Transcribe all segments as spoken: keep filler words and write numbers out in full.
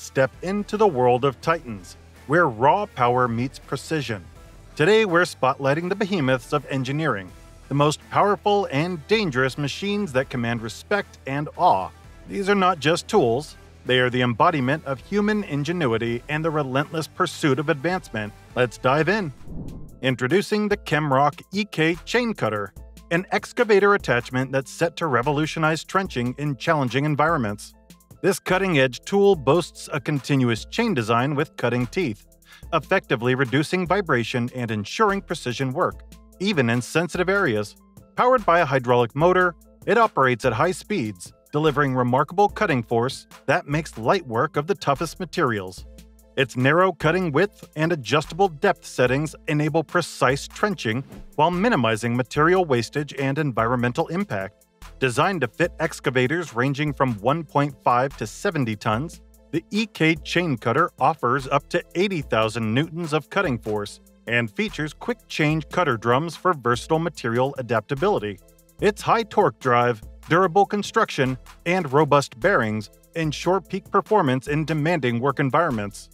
step into the world of Titans, where raw power meets precision. Today we're spotlighting the behemoths of engineering, the most powerful and dangerous machines that command respect and awe. These are not just tools, they are the embodiment of human ingenuity and the relentless pursuit of advancement. Let's dive in. Introducing the Kemroc E K Chain Cutter, an excavator attachment that's set to revolutionize trenching in challenging environments. This cutting-edge tool boasts a continuous chain design with cutting teeth, effectively reducing vibration and ensuring precision work, even in sensitive areas. Powered by a hydraulic motor, it operates at high speeds, delivering remarkable cutting force that makes light work of the toughest materials. Its narrow cutting width and adjustable depth settings enable precise trenching while minimizing material wastage and environmental impact. Designed to fit excavators ranging from one point five to seventy tons, the E K Chain Cutter offers up to eighty thousand newtons of cutting force and features quick-change cutter drums for versatile material adaptability. Its high torque drive, durable construction, and robust bearings ensure peak performance in demanding work environments.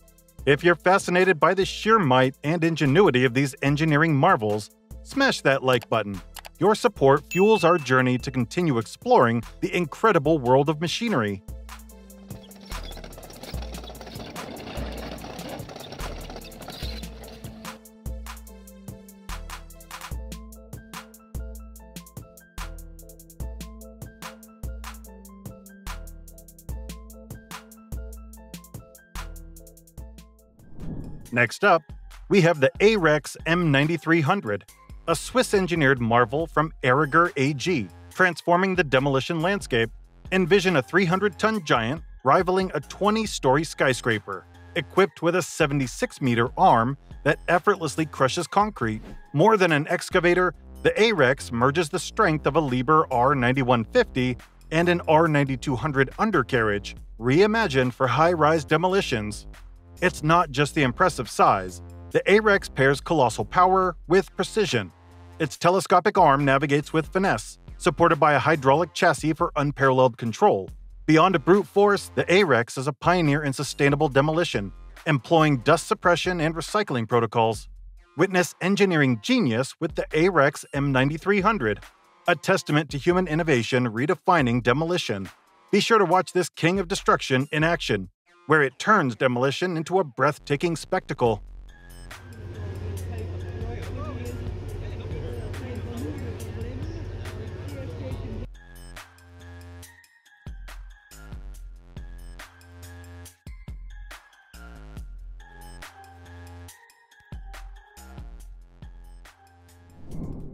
If you're fascinated by the sheer might and ingenuity of these engineering marvels, smash that like button. Your support fuels our journey to continue exploring the incredible world of machinery. Next up, we have the A-Rex M ninety-three hundred. A Swiss-engineered marvel from Aregger A G, transforming the demolition landscape. Envision a three hundred ton giant rivaling a twenty story skyscraper, equipped with a seventy-six meter arm that effortlessly crushes concrete. More than an excavator, the A-Rex merges the strength of a Liebherr R ninety-one fifty and an R ninety-two hundred undercarriage, reimagined for high-rise demolitions. It's not just the impressive size. The A-Rex pairs colossal power with precision. Its telescopic arm navigates with finesse, supported by a hydraulic chassis for unparalleled control. Beyond brute force, the A-Rex is a pioneer in sustainable demolition, employing dust suppression and recycling protocols. Witness engineering genius with the A-Rex M ninety-three hundred, a testament to human innovation redefining demolition. Be sure to watch this king of destruction in action, where it turns demolition into a breathtaking spectacle.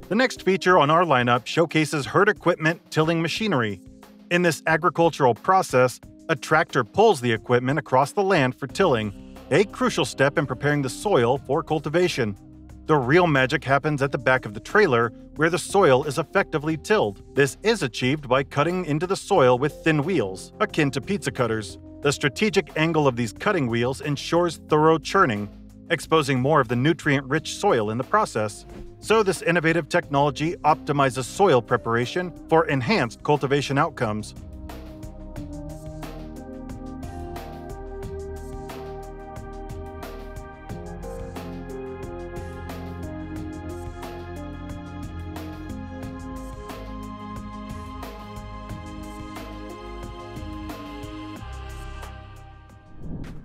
The next feature on our lineup showcases herd equipment tilling machinery. In this agricultural process, a tractor pulls the equipment across the land for tilling, a crucial step in preparing the soil for cultivation. The real magic happens at the back of the trailer, where the soil is effectively tilled. This is achieved by cutting into the soil with thin wheels, akin to pizza cutters. The strategic angle of these cutting wheels ensures thorough churning, exposing more of the nutrient-rich soil in the process. So this innovative technology optimizes soil preparation for enhanced cultivation outcomes.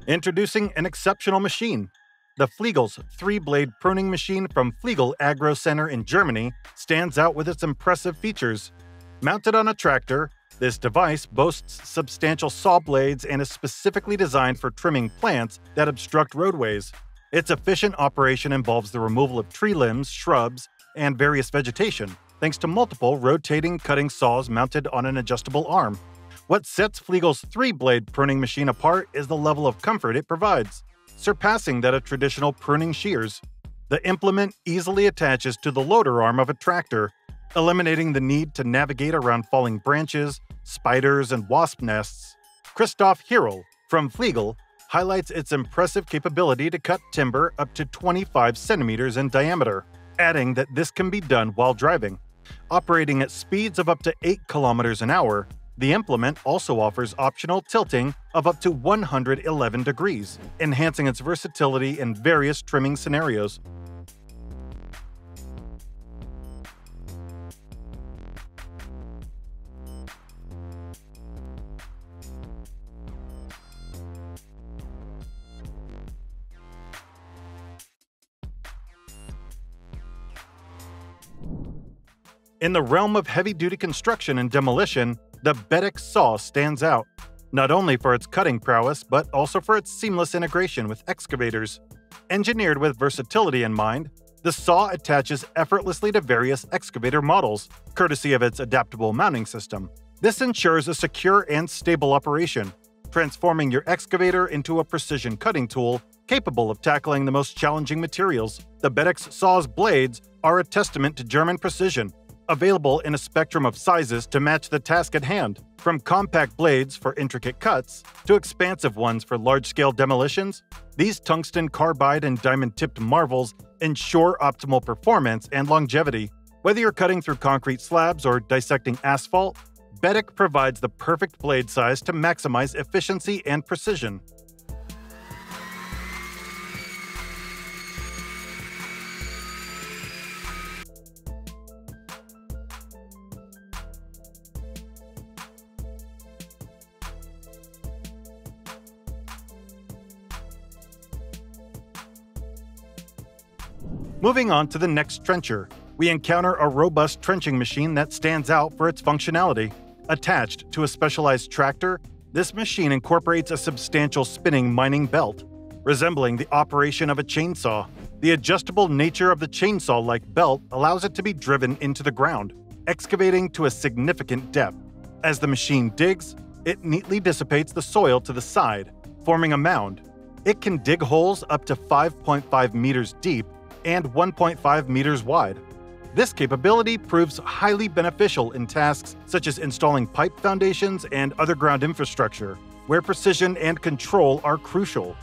Introducing an exceptional machine. The Fliegel's three-blade pruning machine from Fliegel Agro Center in Germany stands out with its impressive features. Mounted on a tractor, this device boasts substantial saw blades and is specifically designed for trimming plants that obstruct roadways. Its efficient operation involves the removal of tree limbs, shrubs, and various vegetation, thanks to multiple rotating cutting saws mounted on an adjustable arm. What sets Fliegel's three-blade pruning machine apart is the level of comfort it provides, surpassing that of traditional pruning shears. The implement easily attaches to the loader arm of a tractor, eliminating the need to navigate around falling branches, spiders, and wasp nests. Christoph Hierl from Fliegel highlights its impressive capability to cut timber up to twenty-five centimeters in diameter, adding that this can be done while driving. Operating at speeds of up to eight kilometers an hour, The implement also offers optional tilting of up to one hundred eleven degrees, enhancing its versatility in various trimming scenarios. In the realm of heavy-duty construction and demolition, the Betek Saw stands out, not only for its cutting prowess, but also for its seamless integration with excavators. Engineered with versatility in mind, the saw attaches effortlessly to various excavator models, courtesy of its adaptable mounting system. This ensures a secure and stable operation, transforming your excavator into a precision cutting tool capable of tackling the most challenging materials. The Betek Saw's blades are a testament to German precision, available in a spectrum of sizes to match the task at hand, from compact blades for intricate cuts to expansive ones for large-scale demolitions. These tungsten carbide and diamond-tipped marvels ensure optimal performance and longevity. Whether you're cutting through concrete slabs or dissecting asphalt, Betek provides the perfect blade size to maximize efficiency and precision. Moving on to the next trencher, we encounter a robust trenching machine that stands out for its functionality. Attached to a specialized tractor, this machine incorporates a substantial spinning mining belt, resembling the operation of a chainsaw. The adjustable nature of the chainsaw-like belt allows it to be driven into the ground, excavating to a significant depth. As the machine digs, it neatly dissipates the soil to the side, forming a mound. It can dig holes up to five point five meters deep and one point five meters wide. This capability proves highly beneficial in tasks such as installing pipe foundations and other ground infrastructure, where precision and control are crucial.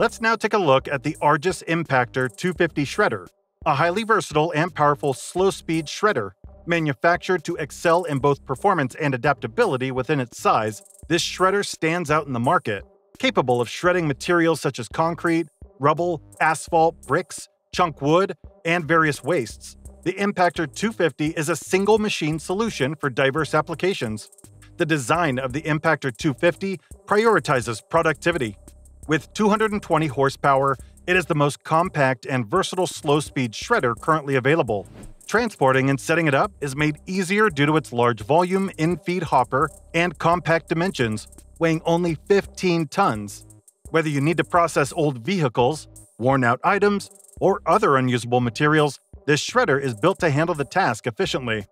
Let's now take a look at the ARJES Impactor two fifty Shredder, a highly versatile and powerful slow-speed shredder. Manufactured to excel in both performance and adaptability within its size, this shredder stands out in the market, capable of shredding materials such as concrete, rubble, asphalt, bricks, chunk wood, and various wastes. The Impactor two fifty is a single-machine solution for diverse applications. The design of the Impactor two fifty prioritizes productivity. With two hundred twenty horsepower, it is the most compact and versatile slow-speed shredder currently available. Transporting and setting it up is made easier due to its large volume, in-feed hopper, and compact dimensions, weighing only fifteen tons. Whether you need to process old vehicles, worn-out items, or other unusable materials, this shredder is built to handle the task efficiently.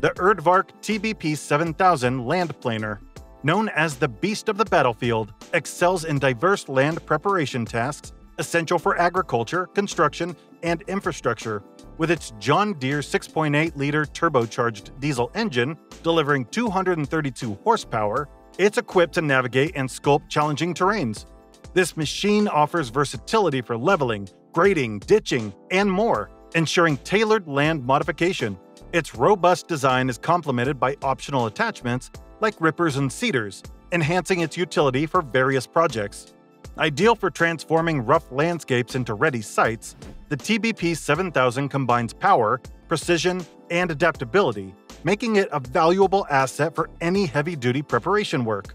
The Erdvark T B P seven thousand land planer, known as the Beast of the Battlefield, excels in diverse land preparation tasks essential for agriculture, construction, and infrastructure. With its John Deere six point eight liter turbocharged diesel engine delivering two hundred thirty-two horsepower, it's equipped to navigate and sculpt challenging terrains. This machine offers versatility for leveling, grading, ditching, and more, ensuring tailored land modification. Its robust design is complemented by optional attachments like rippers and seeders, enhancing its utility for various projects. Ideal for transforming rough landscapes into ready sites, the T B P seven thousand combines power, precision, and adaptability, making it a valuable asset for any heavy-duty preparation work.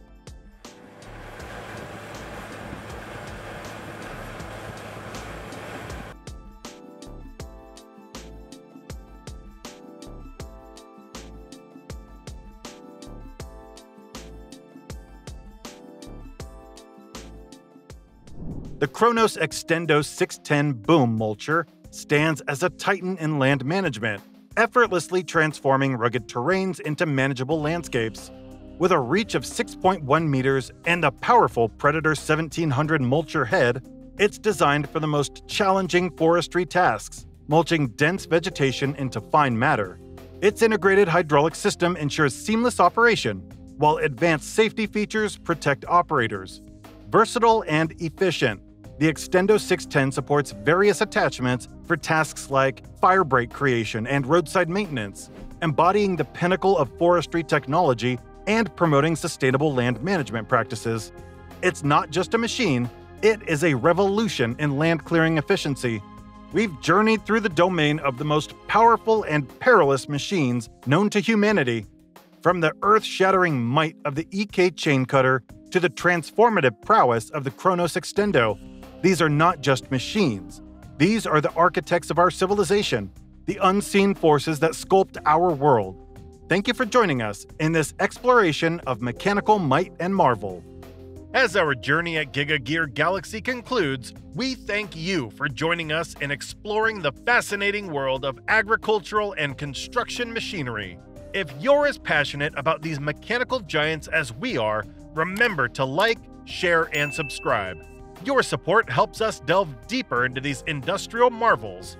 The Kronos Extendo six ten boom mulcher stands as a titan in land management, effortlessly transforming rugged terrains into manageable landscapes. With a reach of six point one meters and a powerful Predator seventeen hundred mulcher head, it's designed for the most challenging forestry tasks, mulching dense vegetation into fine matter. Its integrated hydraulic system ensures seamless operation, while advanced safety features protect operators. Versatile and efficient, the Extendo six ten supports various attachments for tasks like firebreak creation and roadside maintenance, embodying the pinnacle of forestry technology and promoting sustainable land management practices. It's not just a machine, it is a revolution in land clearing efficiency. We've journeyed through the domain of the most powerful and perilous machines known to humanity. From the earth-shattering might of the E K Chain Cutter to the transformative prowess of the Kronos Extendo, these are not just machines. These are the architects of our civilization, the unseen forces that sculpt our world. Thank you for joining us in this exploration of mechanical might and marvel. As our journey at Giga Gear Galaxy concludes, we thank you for joining us in exploring the fascinating world of agricultural and construction machinery. If you're as passionate about these mechanical giants as we are, remember to like, share, and subscribe. Your support helps us delve deeper into these industrial marvels.